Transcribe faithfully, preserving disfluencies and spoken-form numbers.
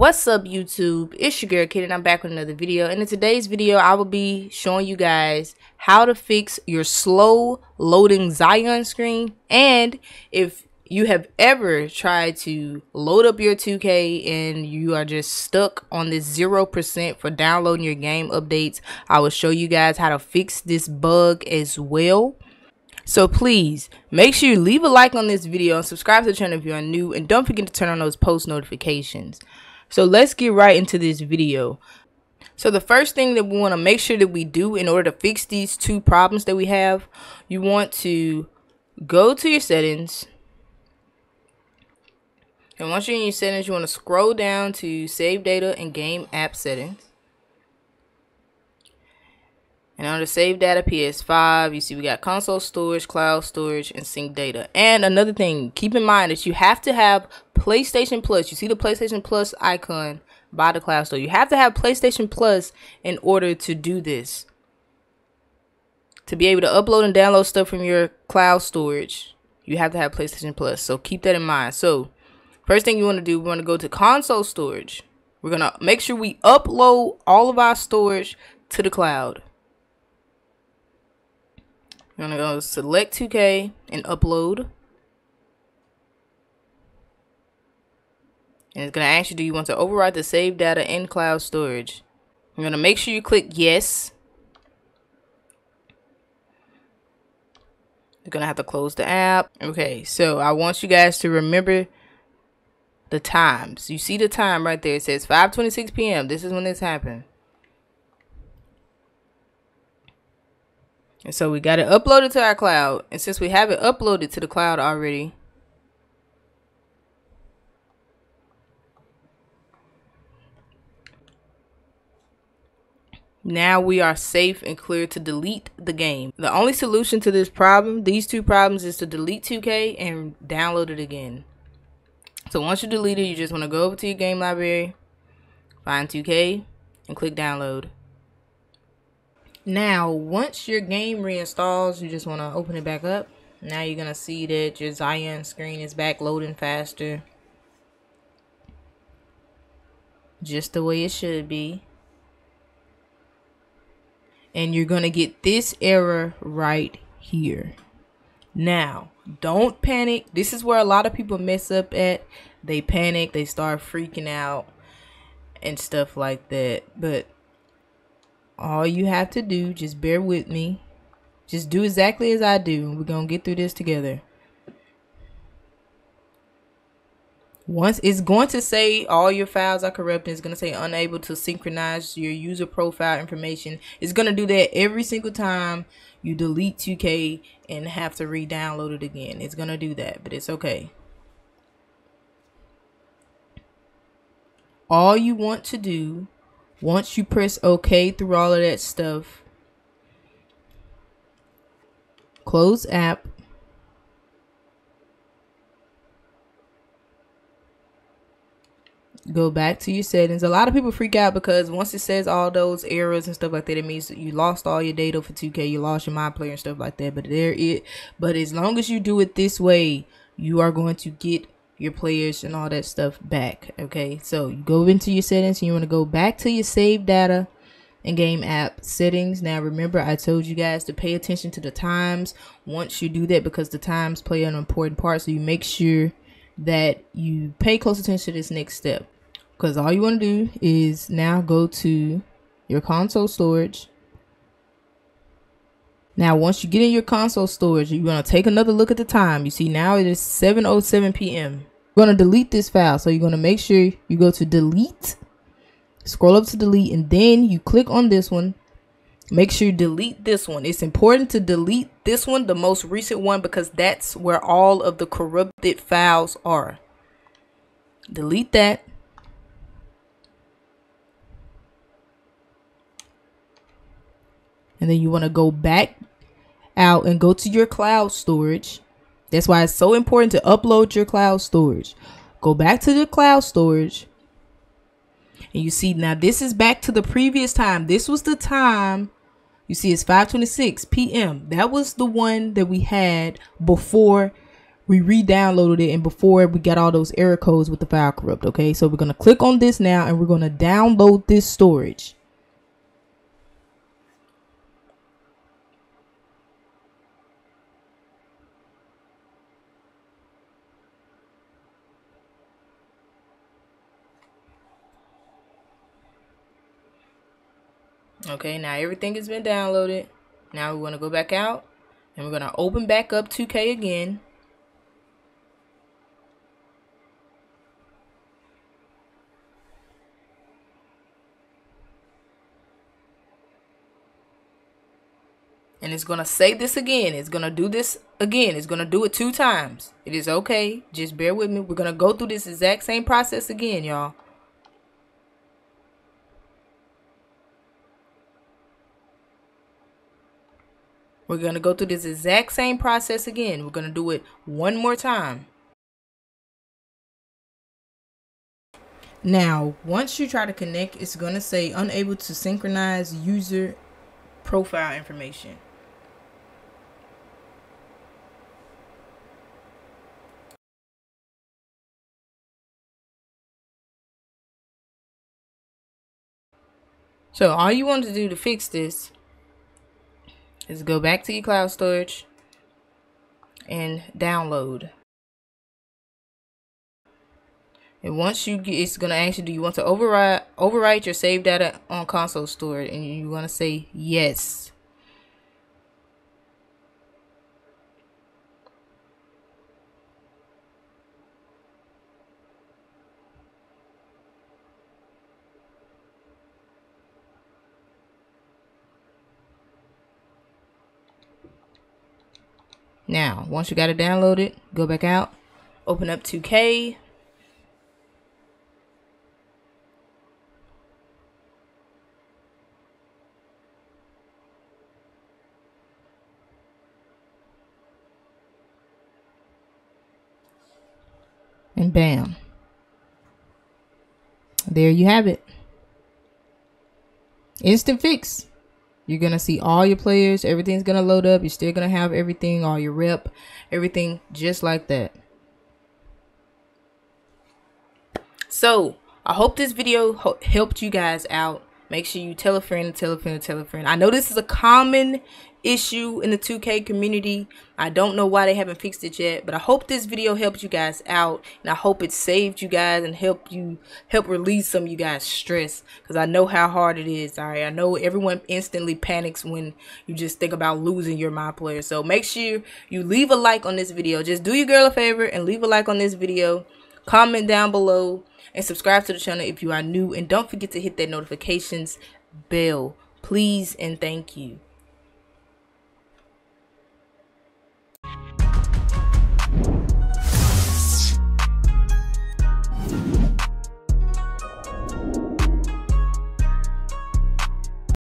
What's up, YouTube? It's your girl Kid, and I'm back with another video. And in today's video, I will be showing you guys how to fix your slow loading Zion screen. And if you have ever tried to load up your two K and you are just stuck on this zero percent for downloading your game updates, I will show you guys how to fix this bug as well. So please make sure you leave a like on this video and subscribe to the channel if you are new, and don't forget to turn on those post notifications. So let's get right into this video. So the first thing that we want to make sure that we do in order to fix these two problems that we have, you want to go to your settings. And once you're in your settings, you want to scroll down to save data and game app settings. And under save data P S five, you see we got console storage, cloud storage, and sync data. And another thing, keep in mind that you have to have PlayStation Plus. You see the PlayStation Plus icon by the cloud store. You have to have PlayStation Plus in order to do this, to be able to upload and download stuff from your cloud storage. You have to have PlayStation Plus, so keep that in mind. So first thing you want to do, we want to go to console storage. We're gonna make sure we upload all of our storage to the cloud. I'm gonna go select two K and upload, and it's gonna ask you, do you want to override the save data in cloud storage? I'm gonna make sure you click yes. You're gonna have to close the app. Okay, so I want you guys to remember the times. You see the time right there, it says five twenty-six P M This is when this happened. And so we got it uploaded to our cloud. And since we have it uploaded to the cloud already, now we are safe and clear to delete the game. The only solution to this problem, these two problems, is to delete two K and download it again. So once you delete it, you just want to go over to your game library, find two K, and click download. Now, once your game reinstalls, you just want to open it back up. Now you're going to see that your Zion screen is back loading faster, just the way it should be. And you're going to get this error right here. Now, don't panic. This is where a lot of people mess up at. They panic, they start freaking out and stuff like that. But all you have to do, just bear with me. Just do exactly as I do. We're going to get through this together. Once it's going to say all your files are corrupted. It's going to say unable to synchronize your user profile information. It's going to do that every single time you delete two K and have to re-download it again. It's going to do that, but it's okay. All you want to do, once you press OK through all of that stuff, close app, go back to your settings. A lot of people freak out because once it says all those errors and stuff like that, it means that you lost all your data for two K, you lost your MyPlayer and stuff like that. But there it, but as long as you do it this way, you are going to get your players and all that stuff back. Okay, so you go into your settings and you want to go back to your save data and game app settings. Now remember, I told you guys to pay attention to the times once you do that, because the times play an important part. So you make sure that you pay close attention to this next step, because all you want to do is now go to your console storage. Now, once you get in your console storage, you're going to take another look at the time. You see now it is seven oh seven P M We're going to delete this file. So you're going to make sure you go to delete, scroll up to delete, and then you click on this one. Make sure you delete this one. It's important to delete this one, the most recent one, because that's where all of the corrupted files are. Delete that. And then you want to go back out and go to your cloud storage. That's why it's so important to upload your cloud storage. Go back to the cloud storage, and you see now this is back to the previous time. This was the time, you see it's five twenty-six P M That was the one that we had before we re-downloaded it, and before we got all those error codes with the file corrupt. Okay, so we're going to click on this now, and we're going to download this storage. Okay, now everything has been downloaded. Now we want to go back out, and we're going to open back up two K again. And it's going to say this again. It's going to do this again. It's going to do it two times. It is okay. Just bear with me. We're going to go through this exact same process again, y'all. We're going to go through this exact same process again. We're going to do it one more time. Now, once you try to connect, it's going to say unable to synchronize user profile information. So all you want to do to fix this is go back to your cloud storage and download. And once you get, it's gonna ask you, do you want to override overwrite your saved data on console storage? And you want to say yes. Now, once you got it downloaded, go back out, open up two K. And bam. There you have it. Instant fix. You're going to see all your players. Everything's going to load up. You're still going to have everything, all your rep, everything just like that. So I hope this video helped you guys out. Make sure you tell a friend, tell a friend, tell a friend. I know this is a common issue in the two K community. I don't know why they haven't fixed it yet, but I hope this video helped you guys out, and I hope it saved you guys and helped you help release some of you guys' stress, because I know how hard it is. All right, I know everyone instantly panics when you just think about losing your MyPlayer. So make sure you leave a like on this video. Just do your girl a favor and leave a like on this video. Comment down below and subscribe to the channel if you are new, and don't forget to hit that notifications bell, please and thank you.